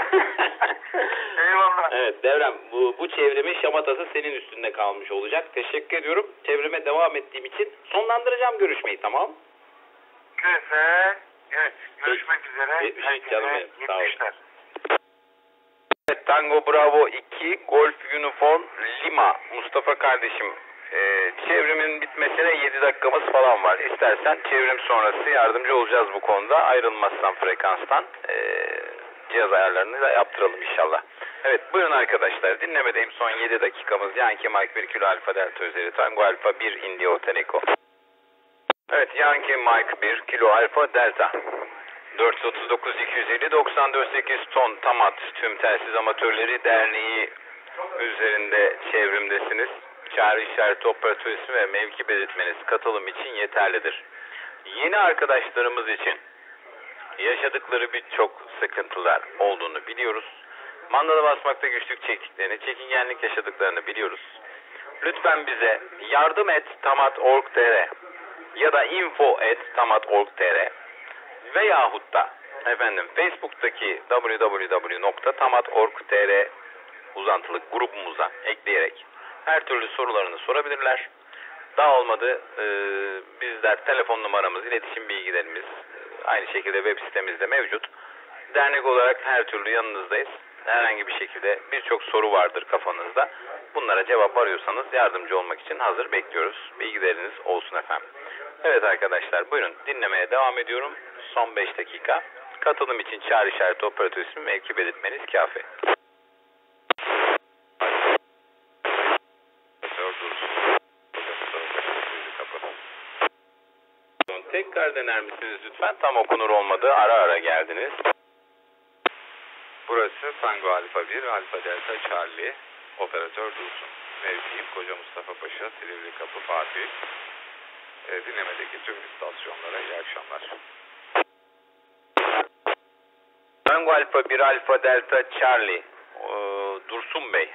Eyvallah. Evet devrem, bu, bu çevrimin şamatası senin üstünde kalmış olacak. Teşekkür ediyorum. Çevrime devam ettiğim için sonlandıracağım görüşmeyi, tamam. Güzel. Evet, görüşmek yetmiş, üzere. yetmiş üç canım benim. Sağ olun. Evet, Tango Bravo iki Golf Uniform Lima. Mustafa kardeşim, e, çevrimin bitmesine yedi dakikamız falan var. İstersen çevrim sonrası yardımcı olacağız bu konuda. Ayrılmazsan frekanstan e, cihaz ayarlarını da yaptıralım inşallah. Evet, buyurun arkadaşlar. Dinlemedeyim, son yedi dakikamız. Yankee Mike bir kilo Alfa Delta üzeri Tango Alfa bir Indio Teleko. Evet, Yankee Mike bir kilo Alfa Delta. dört otuz dokuz iki yüz elli doksan dört sekiz ton TAMAD Tüm Telsiz Amatörleri Derneği üzerinde çevrimdesiniz. Çağrı işareti, operatör ismi ve mevki belirtmeniz katılım için yeterlidir. Yeni arkadaşlarımız için yaşadıkları birçok sıkıntılar olduğunu biliyoruz. Mandala basmakta güçlük çektiklerini, çekingenlik yaşadıklarını biliyoruz. Lütfen bize yardım et tamad nokta org nokta tr ya da info at tamad nokta org nokta tr veyahut da efendim Facebook'taki www nokta tamad nokta org nokta tr uzantılık grubumuza ekleyerek her türlü sorularını sorabilirler. daha olmadı e, bizler telefon numaramız, iletişim bilgilerimiz aynı şekilde web sitemizde mevcut. Dernek olarak her türlü yanınızdayız. Herhangi bir şekilde birçok soru vardır kafanızda. Bunlara cevap arıyorsanız yardımcı olmak için hazır bekliyoruz. Bilgileriniz olsun efendim. Evet arkadaşlar, buyurun dinlemeye devam ediyorum. Son beş dakika. Katılım için çağrı işareti operatör ismi mevki belirtmeniz kafi. Tekrar dener misiniz lütfen? Tam okunur olmadı. Ara ara geldiniz. Burası Tango Alfa bir, Alfa Delta Charlie. Operatör Dursun. Mevkiyim Koca Mustafa Paşa, Silivri Kapı Fatih. E, dinlemedeki tüm istasyonlara iyi akşamlar. Tango Alfa bir, Alfa Delta Charlie. E, Dursun Bey.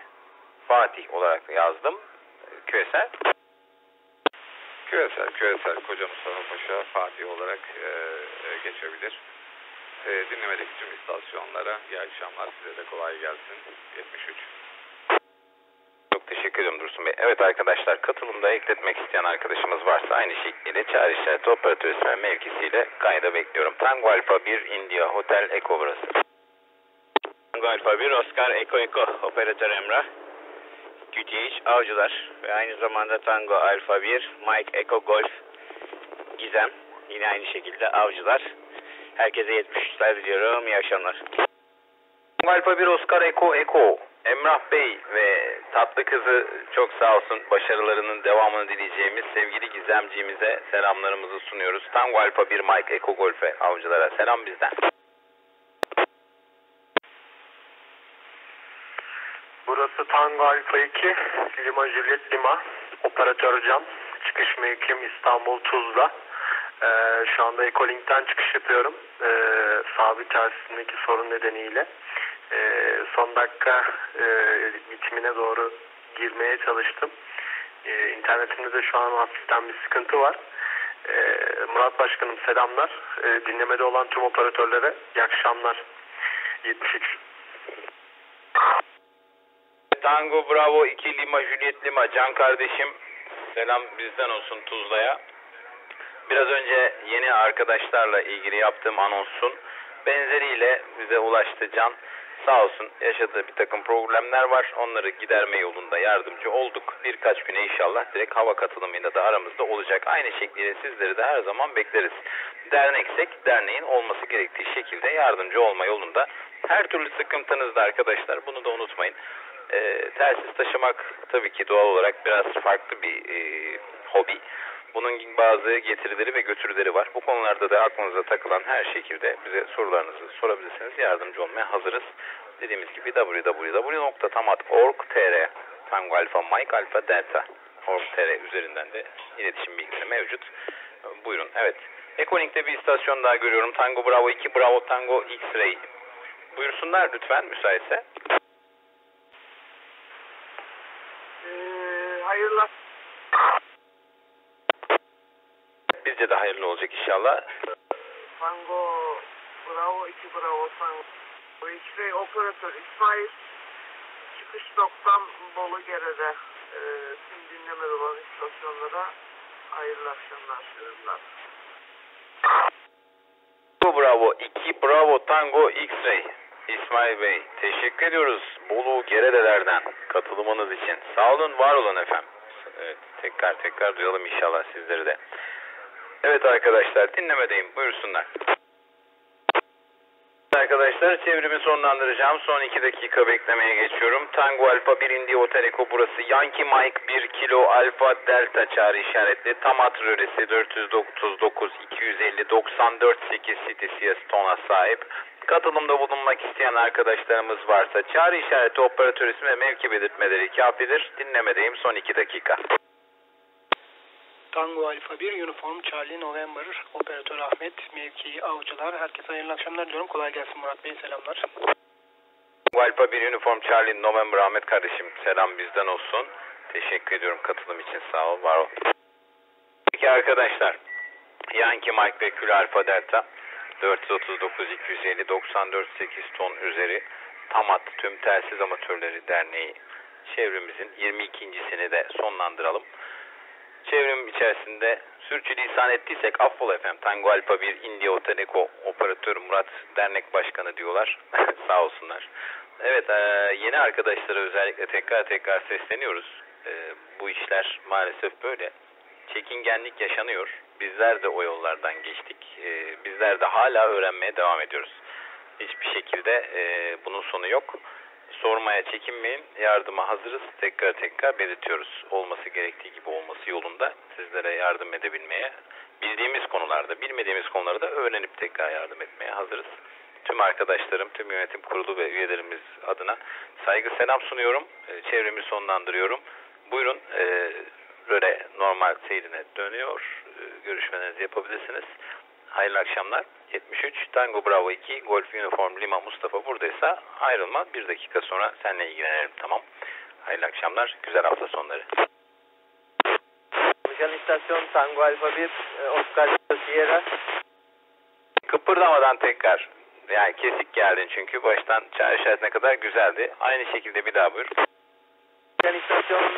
Fatih olarak yazdım. Küresel. Küresel, küresel Koca Mustafa Paşa Fatih olarak e, e, geçebilir. E, dinlemedeki tüm istasyonlara iyi akşamlar, size de kolay gelsin. yetmiş üç. Çok teşekkür ederim Dursun Bey. Evet arkadaşlar, katılımda ekletmek isteyen arkadaşımız varsa aynı şekilde çağrı işareti operatör ismi mevkisiyle kayda bekliyorum. Tango Alfa bir India Hotel Eko burası. Tango Alfa bir Oscar Eko Eko operatör Emrah. G T H Avcılar ve aynı zamanda Tango Alfa bir Mike Echo Golf Gizem yine aynı şekilde Avcılar. Herkese yetmiş üçler diliyorum. İyi akşamlar. Tango Alfa bir Oscar Echo Echo Emrah Bey ve tatlı kızı çok sağ olsun, başarılarının devamını dileyeceğimiz sevgili Gizemciğimize selamlarımızı sunuyoruz. Tango Alfa bir Mike Echo Golf'e Avcılara selam bizden. Burası Tango Alfa iki, Lima Juliet Lima, operatör Can, çıkış mevkim İstanbul Tuzla. Ee, şu anda EchoLink'ten çıkış yapıyorum, ee, sabit tersindeki sorun nedeniyle. Ee, son dakika e, bitimine doğru girmeye çalıştım. Ee, internetimizde şu an hafiften bir sıkıntı var. Ee, Murat Başkanım selamlar, ee, dinlemede olan tüm operatörlere iyi akşamlar. yetmiş üç. Tango Bravo iki Lima Juliet Lima Can kardeşim selam bizden olsun Tuzla'ya. Biraz önce yeni arkadaşlarla ilgili yaptığım anonsun benzeriyle bize ulaştı Can. Sağ olsun, yaşadığı bir takım problemler var. Onları giderme yolunda yardımcı olduk. Birkaç güne inşallah direkt hava katılımıyla da aramızda olacak. Aynı şekilde sizleri de her zaman bekleriz. Derneksek derneğin olması gerektiği şekilde yardımcı olma yolunda. Her türlü sıkıntınızda arkadaşlar, bunu da unutmayın. E, telsiz taşımak tabii ki doğal olarak biraz farklı bir e, hobi. Bunun bazı getirileri ve götürüleri var. Bu konularda da aklınıza takılan her şekilde bize sorularınızı sorabilirsiniz. Yardımcı olmaya hazırız. Dediğimiz gibi w w w nokta tamad nokta org nokta t r Tango Alfa Mike Alfa Delta .org.tr üzerinden de iletişim bilgileri mevcut. Buyurun. Evet. EchoLink'te bir istasyon daha görüyorum. Tango Bravo iki Bravo Tango X-Ray. Buyursunlar lütfen müsaitse. Hayırlı. Bizce de hayırlı olacak inşallah. Tango Bravo iki Bravo Tango X-Ray operatör İsmail. Çıkış noktam Bolugere'de. Ee, tüm dinlemede olan istasyonlara hayırlı akşamlar diliyorum. Tango Bravo iki Bravo Tango X-Ray. İsmail Bey, teşekkür ediyoruz Bolu Geredeler'den katılımınız için. Sağ olun, var olun efendim. Evet, tekrar tekrar duyalım inşallah sizleri de. Evet arkadaşlar, dinlemedeyim. Buyursunlar. Arkadaşlar, çevrimi sonlandıracağım. Son iki dakika beklemeye geçiyorum. Tango Alfa bir India Hotel Eko burası. Yankee Mike bir Kilo Alfa Delta çağrı işaretli. Tamat rölesi dört yüz doksan dokuz iki yüz elli doksan dört sekiz C T C S tona sahip. Katılımda bulunmak isteyen arkadaşlarımız varsa çağrı işareti operatör ismi ve mevki belirtmeleri kafidir. Dinlemedeyim son iki dakika. Tango Alfa bir Uniform Charlie November operatör Ahmet mevki Avcılar. Herkese hayırlı akşamlar diyorum. Kolay gelsin Murat Bey, selamlar. Tango Alfa bir Uniform Charlie November Ahmet kardeşim selam bizden olsun. Teşekkür ediyorum katılım için, sağ ol, var ol. Peki arkadaşlar, Yankee Mike ve Kül Alfa Delta dört yüz otuz dokuz iki yüz elli doksan dört sekiz ton üzeri TAMAD Tüm Telsiz Amatörleri Derneği çevremizin yirmi ikincisini de sonlandıralım. çevrim içerisinde sürçülisan ettiysek affola efendim. Tango Alfa bir India Oteleko Operatör Murat Dernek Başkanı diyorlar. Sağ olsunlar. Evet, yeni arkadaşlara özellikle tekrar tekrar sesleniyoruz. Bu işler maalesef böyle. Çekingenlik yaşanıyor. Bizler de o yollardan geçtik. Bizler de hala öğrenmeye devam ediyoruz. Hiçbir şekilde bunun sonu yok. Sormaya çekinmeyin. Yardıma hazırız. Tekrar tekrar belirtiyoruz. Olması gerektiği gibi olması yolunda sizlere yardım edebilmeye, bildiğimiz konularda, bilmediğimiz konuları da öğrenip tekrar yardım etmeye hazırız. Tüm arkadaşlarım, tüm yönetim kurulu ve üyelerimiz adına saygı selam sunuyorum. Çevremi sonlandırıyorum. Buyurun, böyle normal seyrine dönüyor. Görüşmelerinizi yapabilirsiniz. Hayırlı akşamlar. yetmiş üç Tango Bravo iki Golf Uniform Lima Mustafa buradaysa ayrılma. Bir dakika sonra seninle ilgilenelim, tamam. Hayırlı akşamlar. Güzel hafta sonları. Hocam istasyon Tango Alfa bir Oscar Sierra. Kıpırdamadan tekrar. Yani kesik geldin çünkü baştan çağrı işaretine kadar güzeldi. Aynı şekilde bir daha buyur. Hocam istasyon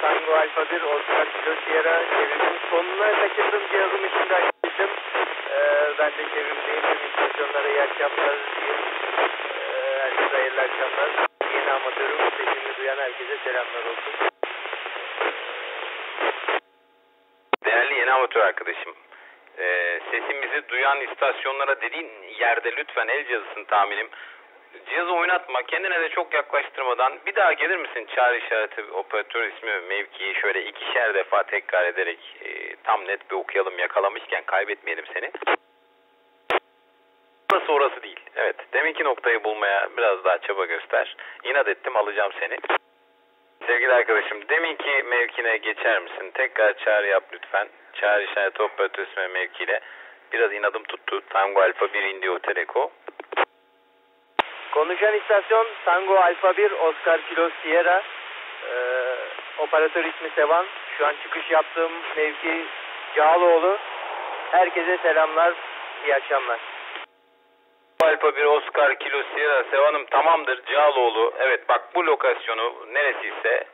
Tango Alfa bir Oscar Sierra. Çevirinin sonuna takıldım. Cihazım içinde açmıştım. Ben de çevirdiğim istasyonlara iyi akşamlar diyeyim. Herkese hayırlı akşamlar. Yeni amatörüm, sesimi duyan herkese selamlar olsun. Değerli yeni amatör arkadaşım, e, sesimizi duyan istasyonlara dediğin yerde lütfen el cihazısını tahminim. Cihazı oynatma, kendine de çok yaklaştırmadan bir daha gelir misin? Çağrı işareti, operatör ismi, mevkiyi şöyle ikişer defa tekrar ederek e, tam net bir okuyalım, yakalamışken kaybetmeyelim seni. Sonrası değil. Evet. Deminki noktayı bulmaya biraz daha çaba göster. İnat ettim, alacağım seni. Sevgili arkadaşım, deminki mevkine geçer misin? Tekrar çağrı yap lütfen. Çağrı işareti operatör ismi mevkiyle. Biraz inadım tuttu. Tango Alfa bir Indio Teleko. Konuşan istasyon Tango Alfa bir Oscar Kilo Sierra. Ee, operatör ismi Sevan. Şu an çıkış yaptığım mevki Cağaloğlu. Herkese selamlar. İyi akşamlar. Alfa bir Oscar Kilo Sierra Sevan'ım tamamdır. Cağaloğlu. Evet bak, bu lokasyonu neresiyse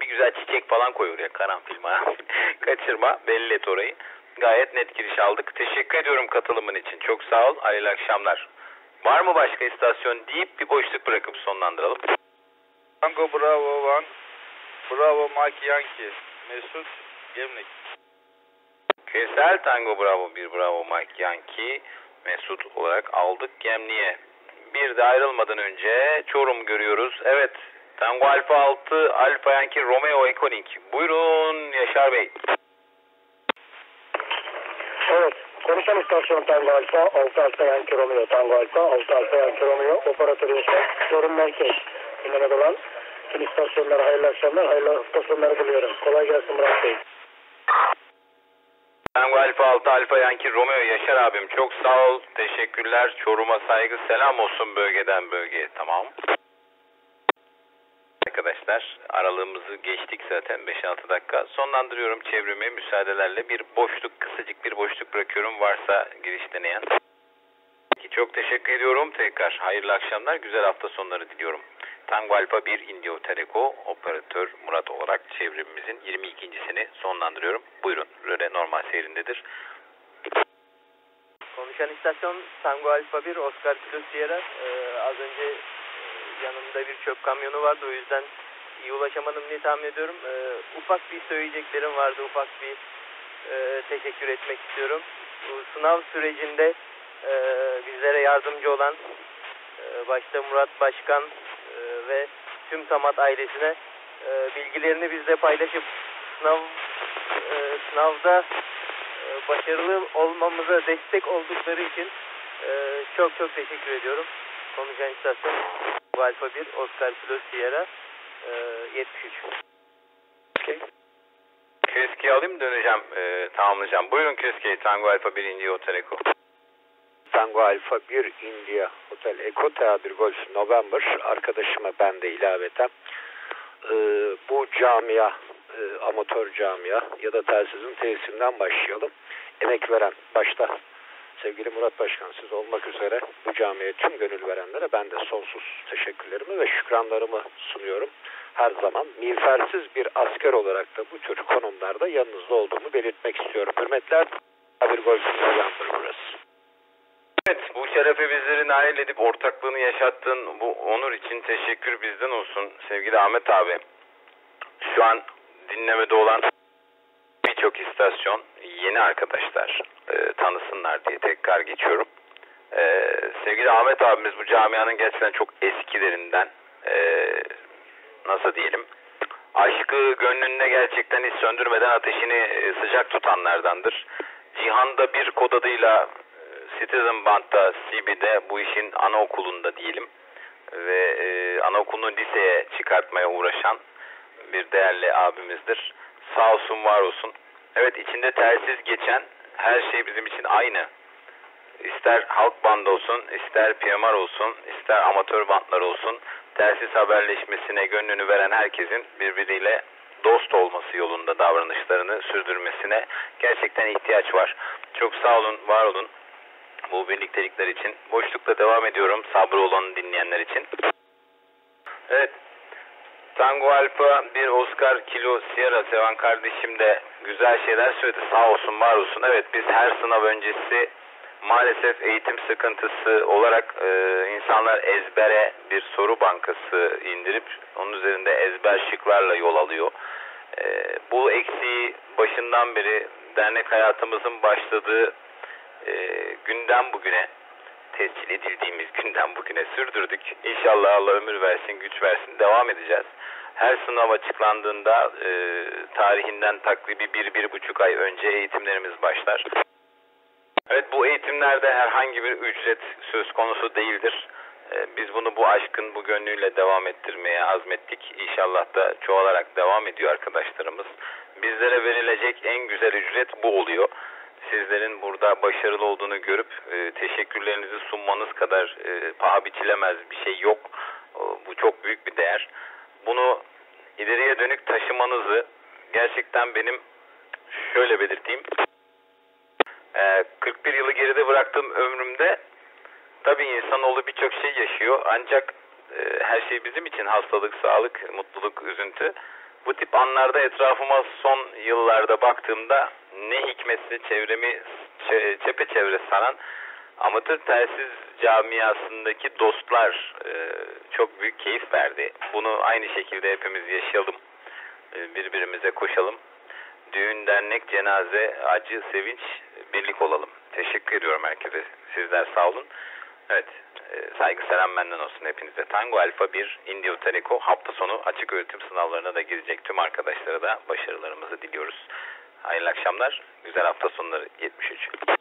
bir güzel çiçek falan koy oraya, karanfil maranfil. Kaçırma, belli et orayı. Gayet net giriş aldık. Teşekkür ediyorum katılımın için. Çok sağ ol. Hayırlı akşamlar. Var mı başka istasyon deyip bir boşluk bırakıp sonlandıralım. Tango Bravo One Bravo Mike Yankee Mesut Gemlik. Kesel Tango Bravo bir Bravo Mike Yankee Mesut olarak aldık Gemli'ye. Bir de ayrılmadan önce Çorum görüyoruz. Evet. Tango Alfa altı Alfa Yankee Romeo EchoLink. Buyurun Yaşar Bey. Evet. Konuşan istasyon Tango Alfa altı Alfa Yankee Romeo. Tango Alfa altı Alfa Yankee Romeo. Operatör yaşam. Çorum merkez. Ünlüne dolan. Tüm istasyonlara hayırlı akşamlar. Hayırlı hafta sonları diliyorum. Kolay gelsin Murat Bey. Tango Alfa altı Alfa Yankee Romeo Yaşar abim çok sağ ol. Teşekkürler. Çorum'a saygı selam olsun bölgeden bölgeye. Tamam. Arkadaşlar aralığımızı geçtik zaten beş altı dakika. Sonlandırıyorum çevrimi müsaadelerle. Bir boşluk, kısacık bir boşluk bırakıyorum. Varsa giriş deneyen. Peki, çok teşekkür ediyorum. Tekrar hayırlı akşamlar. Güzel hafta sonları diliyorum. Tango Alfa bir Indio Teleko operatör Murat olarak çevrimimizin yirmi ikincisini sonlandırıyorum. Buyurun. Röle normal seyrindedir. Konuşan istasyon Tango Alfa bir Oscar Kilo Sierra. Ee, az önce yanımda bir çöp kamyonu vardı. O yüzden iyi ulaşamadım diye tahmin ediyorum. Ee, ufak bir söyleyeceklerim vardı. Ufak bir e, teşekkür etmek istiyorum. Bu sınav sürecinde e, bizlere yardımcı olan e, başta Murat Başkan ve tüm TAMAD ailesine e, bilgilerini bizle paylaşıp sınav e, sınavda e, başarılı olmamıza destek oldukları için e, çok çok teşekkür ediyorum. Konuşan istasyon Alfa bir Oscar Kilo Sierra e, yetmiş üç. Okay. Köske'yi alayım, döneceğim, e, tamamlayacağım. Buyurun Köske'yi Tango Alfa bir India Hotel Eko. Tango Alfa bir India Hotel Eko T A bir Golf November arkadaşıma ben de ilaveten ee, bu camia e, amatör camia ya da telsizin tesisinden başlayalım. Emek veren başta sevgili Murat Başkan siz olmak üzere bu camiye tüm gönül verenlere ben de sonsuz teşekkürlerimi ve şükranlarımı sunuyorum. her zaman miğfersiz bir asker olarak da bu tür konumlarda yanınızda olduğumu belirtmek istiyorum. Hürmetler, bir gol yandır burası. Evet, bu şerefe bizleri nail edip ortaklığını yaşattığın bu onur için teşekkür bizden olsun sevgili Ahmet abi. Şu an dinlemede olan birçok istasyon yeni arkadaşlar e, tanısınlar diye tekrar geçiyorum. E, sevgili Ahmet abimiz bu camianın gerçekten çok eskilerinden, e, nasıl diyelim, aşkı gönlünde gerçekten hiç söndürmeden ateşini sıcak tutanlardandır. Cihan'da bir kod adıyla Citizen Band'da, C B'de, bu işin anaokulunda diyelim ve e, anaokulunu liseye çıkartmaya uğraşan bir değerli abimizdir. Sağ olsun, var olsun. Evet, içinde telsiz geçen her şey bizim için aynı. İster halk bandı olsun, ister P M R olsun, ister amatör bandlar olsun, telsiz haberleşmesine gönlünü veren herkesin birbiriyle dost olması yolunda davranışlarını sürdürmesine gerçekten ihtiyaç var. Çok sağ olun, var olun bu birliktelikler için. Boşlukta devam ediyorum sabrı olanı dinleyenler için. Evet, Tango Alp'a bir Oscar Kilo Sierra seven kardeşim de güzel şeyler söyledi. Sağ olsun, var olsun. Evet, biz her sınav öncesi maalesef eğitim sıkıntısı olarak e, insanlar ezbere bir soru bankası indirip onun üzerinde ezber şıklarla yol alıyor. E, bu eksiği başından beri dernek hayatımızın başladığı e, günden bugüne, tescil edildiğimiz günden bugüne sürdürdük. İnşallah Allah ömür versin, güç versin, devam edeceğiz. Her sınav açıklandığında e, tarihinden takribi bir, bir buçuk ay önce eğitimlerimiz başlar. Evet, bu eğitimlerde herhangi bir ücret söz konusu değildir. E, biz bunu bu aşkın, bu gönlüyle devam ettirmeye azmettik. İnşallah da çoğalarak devam ediyor arkadaşlarımız. Bizlere verilecek en güzel ücret bu oluyor. Sizlerin burada başarılı olduğunu görüp e, teşekkürlerinizi sunmanız kadar e, paha biçilemez bir şey yok. E, bu çok büyük bir değer. Bunu ileriye dönük taşımanızı gerçekten benim şöyle belirteyim. E, kırk bir yılı geride bıraktığım ömrümde tabii insanoğlu birçok şey yaşıyor. Ancak e, her şey bizim için hastalık, sağlık, mutluluk, üzüntü. Bu tip anlarda etrafıma son yıllarda baktığımda ne hikmetse çevremi çepeçevre saran amatör telsiz camiasındaki dostlar e, çok büyük keyif verdi. Bunu aynı şekilde hepimiz yaşayalım, e, birbirimize koşalım. Düğün, dernek, cenaze, acı, sevinç, birlik olalım. Teşekkür ediyorum herkese. Sizler sağ olun. Evet, e, saygı selam benden olsun hepinize. Tango Alfa bir Indio Teleco hafta sonu açık öğretim sınavlarına da girecek tüm arkadaşlara da başarılarımızı diliyoruz. Hayırlı akşamlar, güzel hafta sonları. Yetmiş üç.